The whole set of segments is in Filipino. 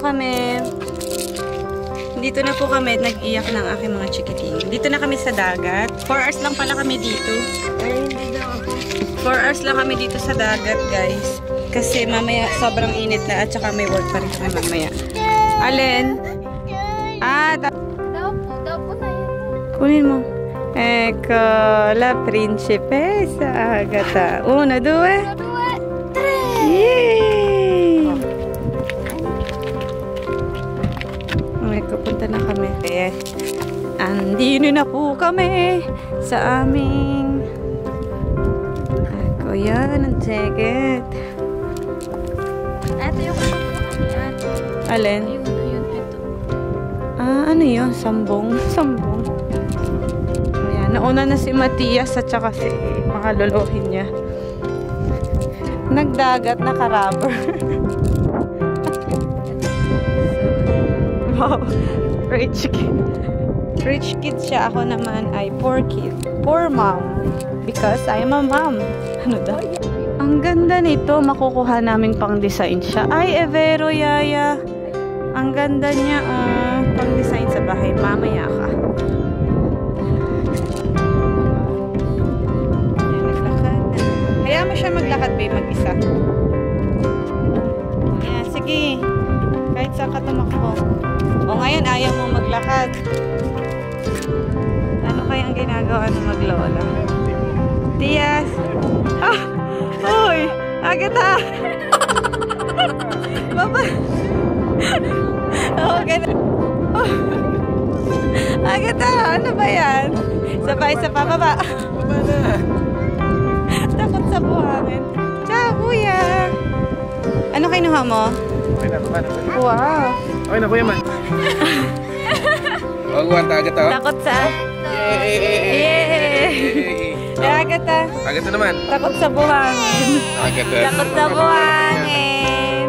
kami. Dito na po kami at nag-iyak ng aking mga chikiting. Dito na kami sa dagat. 4 hours lang pala kami dito. 4 hours lang kami dito sa dagat, guys. Kasi mamaya sobrang init na at saka may work pa rin kami mamaya. Alin? Ah, daw po na yun. Kunin mo. Ecco la principessa Agatha. 1, 2, 3. Yay! Kapunta na kami. Andino na po kami sa aming ako yan ang jacket. Ito yung alin? Ito. Ah, ano yun? Sambong. Ayan, nauna na si Matthias at saka si mga lolohin niya. Nagdagat na karabber. Wow, rich kid siya. Ako naman ay poor mom because I am a mom. Ano daw? Ang ganda nito, makukuha naming pang design siya. Ay, Evero Yaya, ang ganda niya, pang design sa bahay. Mamaya ka. Kaya mo siya maglakad, babe, mag-isa. Ayan, sige, kahit saan ka tumakbo. O ngayon, ayaw mo maglakad. Ano kayang ginagawa ng maglola? Tiyas! Ah! Uy! Agatha! Baba! Oh, ganun. Oh. Agatha! Ano ba yan? Sabay-sapa, baba! Baba na! Takot sa buhangin. Ciao, kuya! Ano kinuha mo? Wow. Ay na kuya man. Oh, guwanta Agatha. Takot sa. Yay! Agatha naman. Takot sa buhangin. Agatha. Takot sa buhangin.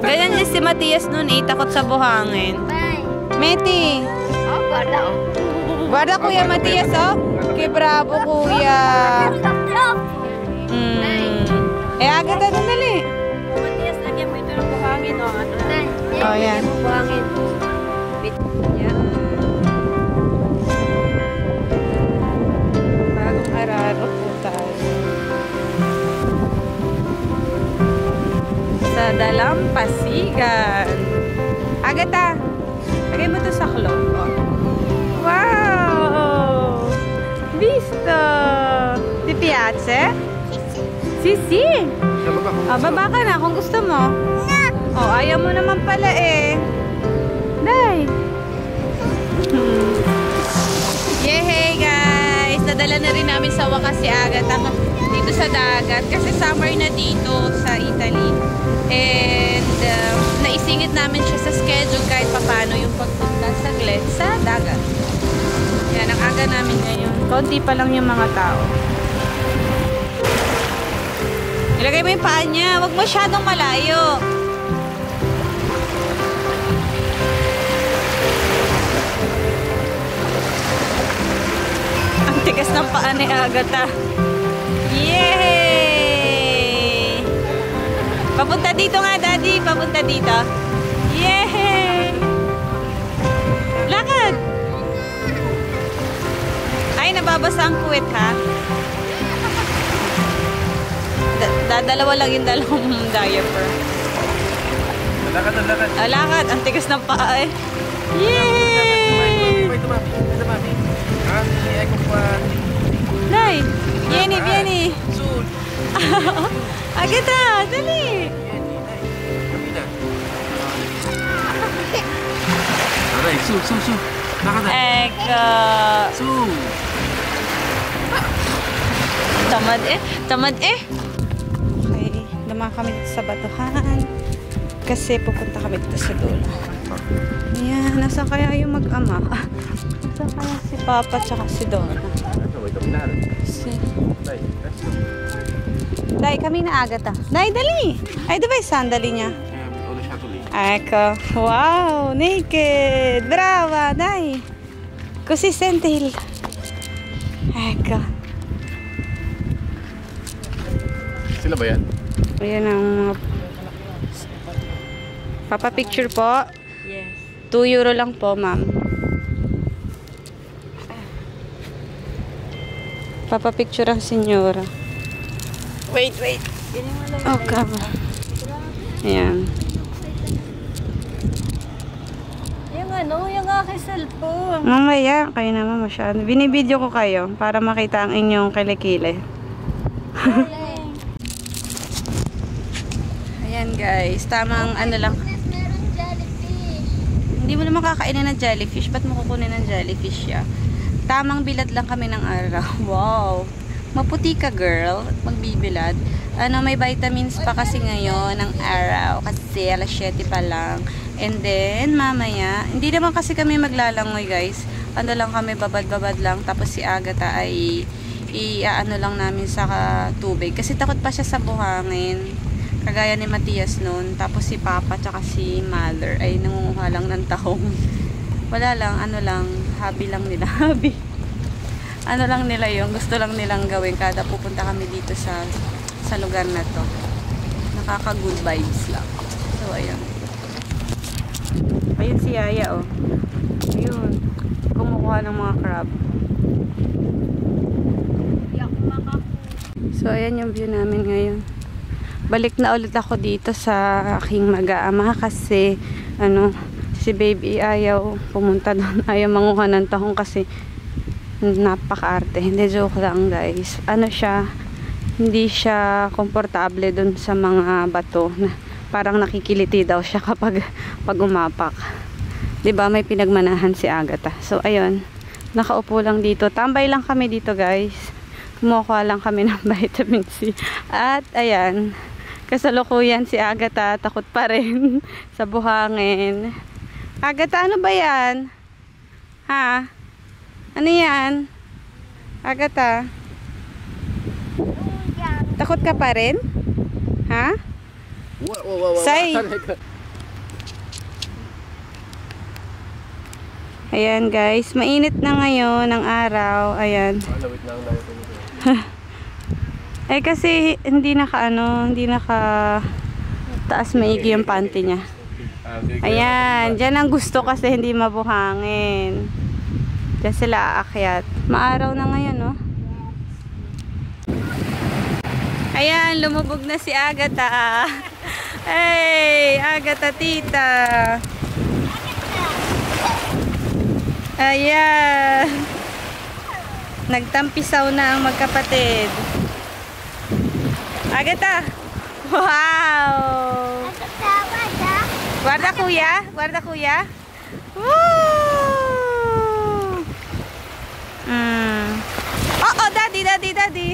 Ganyan din si Matthias noon, eh, takot sa buhangin. Meti. Oh, guarda. Guarda kuya Matthias, oh. Ke bravo kuya. Agatha, dali. Matthias, lagyan mo ito ng buhangin, o. Oh, yan. Buhangin. Yan. Bagong araro po tayo. Sa dalampasigan. Agatha, lagyan mo ito sa cloth, o. Wow! Visto! Ti piace? Si. Oh, baba ka na kung gusto mo. Oh, ayaw mo naman pala eh. Day. Hey guys! Nadala na rin namin sa wakas si Agatha dito sa dagat. Kasi summer na dito sa Italy. And naisingit namin siya sa schedule kahit papano yung pagpunta saglit sa dagat. Yan, ang aga namin ngayon. Konti pa lang yung mga tao. Ilagay mo yung paan niya. Huwag masyadong malayo. Ang tigas ng paan ni Agatha. Yay! Papunta dito nga, Daddy. Papunta dito. Yay! Lakad! Ay, nababasa ang kuwet, ha? Dalawa lang yung dalawang diaper. Lakad. Oh, lakad. Ang tigas ng paa eh. Yay! Nay! Vieni! Agatha! Dali! Aray! Su! Lakad! Eko! Su! Tamad eh! Dama kami dito sa batuhan kasi pupunta kami dito sa dulo. Ayan, nasa kaya yung mag-ama? Nasa kaya si Papa tsaka si Donna? Day, kami na Agatha. Day, dali! Ay, di ba yung sandali niya? Eko. Wow! Naked! Brava! Day! Così sentil! Eko. Sila ba yan? Ayan ang mga Papapicture po? Yes. 2 euro lang po, ma'am. Papapicture ang senyora. Wait, wait. Oh, camera. Ayan. Yung ano, yung aking cellphone. Mamaya, kayo naman masyado. Binibideo ko kayo para makita ang inyong kilikili. Ayan guys, tamang ano lang. Hindi mo naman kakainin ng jellyfish. Ba't mo kukunin ng jellyfish ya? Tamang bilad lang kami ng araw. Wow! Maputi ka girl. Magbibilad. Ano, may vitamins pa kasi ngayon ng araw. Kasi alas 7 pa lang. And then, mamaya, hindi naman kasi kami maglalangoy guys. Ano lang kami, babad-babad lang. Tapos si Agatha ay iaano lang namin sa tubig. Kasi takot pa siya sa buhangin. Kagaya ni Matthias noon. Tapos si Papa tsaka si Mother ay nangunguha lang ng tahong. Wala lang, ano lang, hobby lang nila. Hobby. Ano lang nila yung gusto lang nilang gawin kada pupunta kami dito sa lugar na to. Nakaka-good vibes lang. So, ayan. Ayun si Yaya, oh. Ayun. Kumukuha ng mga crab. So, ayan yung view namin ngayon. Balik na ulit ako dito sa aking mag-aama kasi ano, si baby ayaw pumunta doon, ayaw manguha ng tahong kasi napakaarte. Hindi, joke lang guys. Ano siya, hindi siya komportable doon sa mga bato na parang nakikiliti daw siya kapag umapak. 'Di ba may pinagmanahan si Agatha. So ayun, nakaupo lang dito. Tambay lang kami dito guys. Kumukuha lang kami ng vitamin C. At ayan, kasalukuyan si Agatha, takot pa rin sa buhangin. Agatha, ano ba yan? Ha? Ano yan? Agatha? Takot ka pa rin? Ha? Say! Ayan guys, mainit na ngayon ang araw. Ayan. Eh kasi hindi nakaano, hindi nakataas maigi yung panty niya. Ayan, dyan ang gusto kasi hindi mabuhangin. Dyan sila aakyat. Maaraw na ngayon, no? Ayan, lumubog na si Agatha. Hey, Agatha tita. Ayan. Nagtampisaw na ang magkapatid. Agatha! Wow! Guarda kuya! Guarda kuya! Woo! Oh, oh! Daddy! Daddy! Daddy!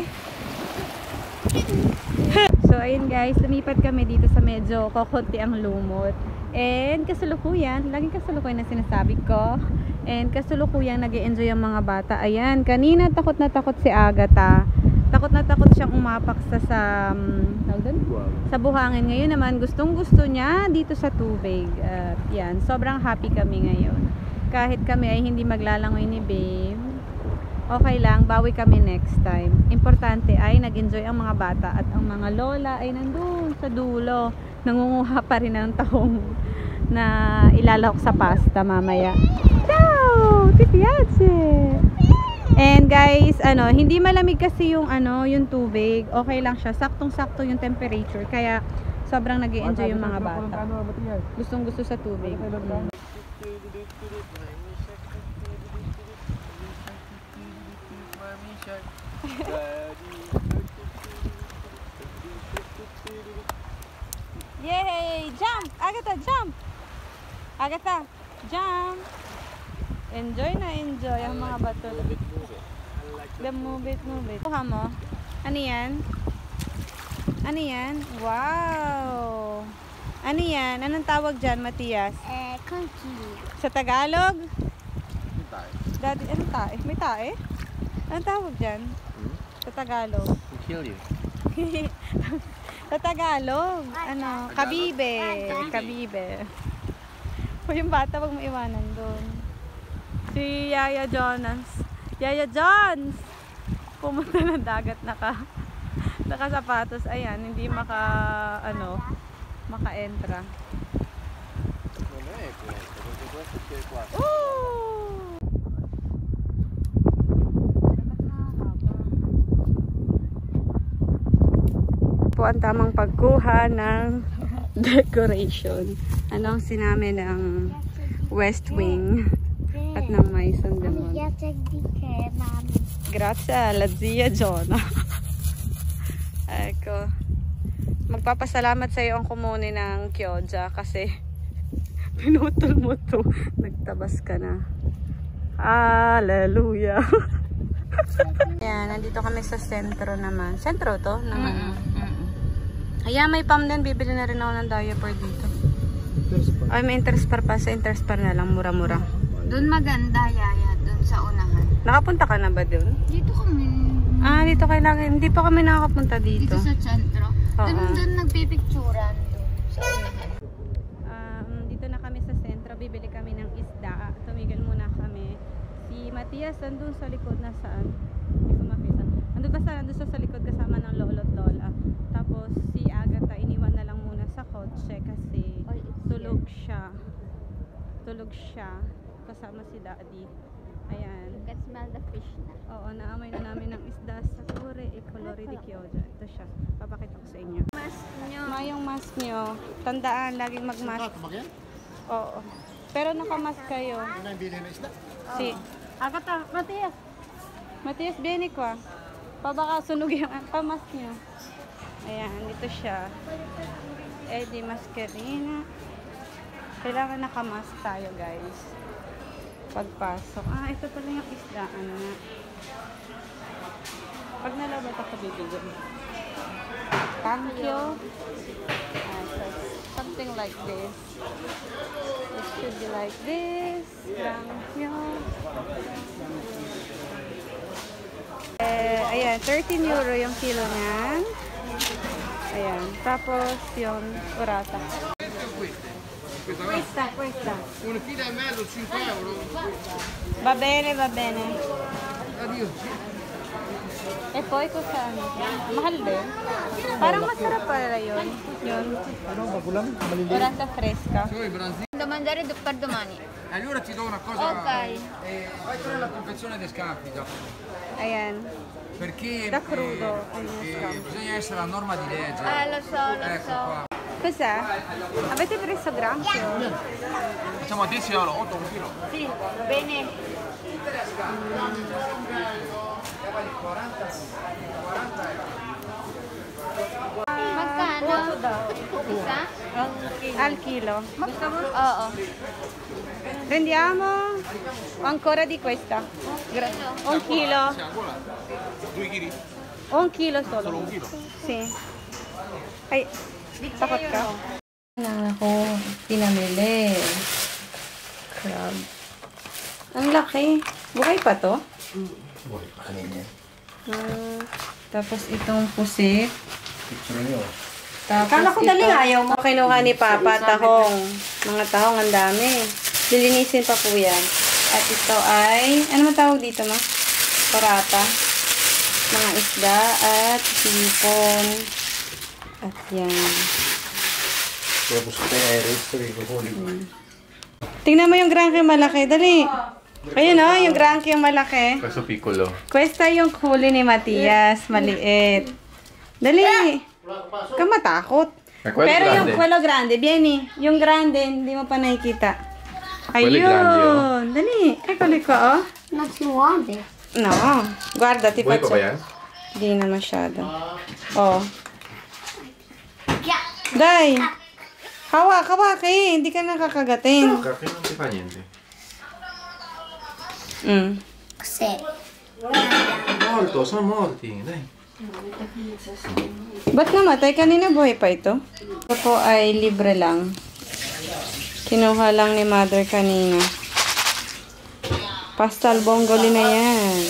So, ayun guys. Lumipat kami dito sa medyo kukunti ang lumot. And kasalukuyan. Laging kasalukuyan na sinasabi ko. And kasalukuyan nag-i-enjoy ang mga bata. Ayan. Kanina takot na takot si Agatha. Takot na takot siyang umapak sa buhangin. Ngayon naman, gustong-gusto niya dito sa tubig. Yan, sobrang happy kami ngayon. Kahit kami ay hindi maglalangoy ni babe, okay lang, bawi kami next time. Importante ay nag-enjoy ang mga bata at ang mga lola ay nandun sa dulo. Nangunguha pa rin ng tahong na ilalahok sa pasta mamaya. Ciao! Titiyache! And guys, ano, hindi malamig kasi yung ano, yung tubig. Okay lang siya. Saktong-sakto yung temperature. Kaya sobrang nag-i-enjoy yung mga bata. Gustong-gusto sa tubig. Yay! Jump! Agatha, jump! Agatha, jump! Enjoy na enjoy ang mga bato. The move it, move it. Kuha mo. Ano yan? Ano yan? Wow! Ano yan? Anong tawag dyan, Matthias? Conchilla. Sa Tagalog? May tae. Daddy, anong tae? May tae? Anong tawag dyan? Hmm? Sa Tagalog? Conchilla. Sa Tagalog? Ano? Tagalog. Kabibe. Tagalog. Kabibe. O yung bata, wag mo iwanan doon. Si Yaya Jonas. Yaya Jones! Pumunta ng dagat naka sapatos. Ayan, hindi maka-entra. è questo, perché questo c'è qua. Po ang tamang pagkuha ng decoration. Anong sinabi ng West Wing at ng Maison de Mont. Grazie alla zia Jonah. Eko. Magpapasalamat sa iyo ang kumuni ng Kyoja kasi pinutol mo to. Nagtabas ka na. Hallelujah. Ayan, nandito kami sa sentro naman. Sentro to? Naman. Ayan, may pam din. Bibili na rin ako ng diaper dito. Ay, may Interspar pa. Sa Interspar na lang. Mura-mura. Doon maganda, Yaya. Doon sa unahan. Nakapunta ka na ba doon? Dito kami. Ah, dito kayo lang. Hindi pa kami nakapunta dito. Dito sa sentro. Doon nagpipicturan. Sa unahan. Dito na kami sa sentro. Bibili kami ng isda. Tumigil muna kami. Si Matthias, nandun sa likod. Nasaan? Hindi ko makita. Nandun ba saan? Nandun sa likod kasama ng lolo at lola. Tapos si Agatha iniwan na lang muna sa kotse kasi tulog siya. Tulog siya kasama si Daddy. Ayan. You can smell the fish na. Oo, naamoy na namin ng isda sa Kure e Colore di Kyoja. Ito siya. Papakita ko sa inyo. Mask nyo. Mayong mask nyo. Tandaan, laging magmask. Oo. Pero nakamask kayo. Ano ang bilhin ng isda? Si Agatha, Matthias. Matthias, binig ko ah. Pabaka sunog yung pamask nyo. Ayan, dito siya. Eh, di maskerina. Kailangan nakamask tayo, guys. Pagpasok. Ah, ito pala yung isda. Ano na. Pag nalabat ako, bibigyan. Thank you. Ah, so something like this. It should be like this. Thank you. Eh, ayan, 13 euro yung kilo niyan. Ayan. Tapos yung orata. Questa. Un chilo e mezzo, 5 euro. Va bene, va bene. Addio. E poi cosa? Mahal din. Parang masarap pala yun. Yun. Orata fresca. Da mangiare per domani. Allora ti do una cosa. Ok. Vai con la confezione di scampi dopo. Ayan. Perché da crudo bisogna essere la norma di legge. Lo so. Cos'è? Avete preso granchio? Yeah. Facciamo 10 euro, 8 un chilo. Sì, bene. Al chilo. Oh. Prendiamo ancora di questa. Un chilo. 2 kg. Un chilo solo. Solo un chilo. Sì. Ay, takot ka. Nang ako pinamili. Crab. Ang laki. Buhay pa to? Buhay pa kanina. Tapos itong pusit. Picture niyo. Kala ko dali ayaw mo. Kinuha ni Papa tahong. Mga tahong ang dami. Lilinisin pa po yan. At ito ay, ano matawag dito ma? Orata. Mga isda at sipon. At yan. Tingnan mo yung granke malaki. Dali. Ayun o, yung granke yung malaki. Questo piccolo. Questa yung huli ni Matthias. Maliit. Dali. Ka matakot. Pero yung quello grande, vieni. Yung grande, hindi mo pa nakikita. Ayun. Dali. Eccoli qua, oh. Non si muove. No. Guarda, ti faccio. Di na masyado. Oh. Dai. Hawak eh. Hindi ka nakakagatin. Cos'è? Molto, sono molti. Dai. Ba't namatay? Kanina buhay pa ito? Ito po ay libre lang. Kinuha lang ni mother kanina. Pastel bonggoli na yan.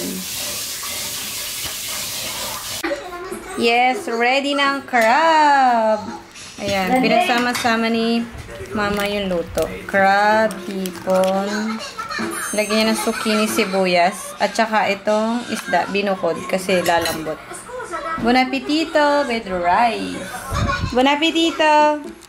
Yes, ready na ang crab. Ayan, pinagsama-sama ni mama yung luto. Crab, hipon. Lagyan niya ng zucchini, sibuyas. At saka itong isda, binukod kasi lalambot. Buon appetito, Pedro Rice. Buon appetito.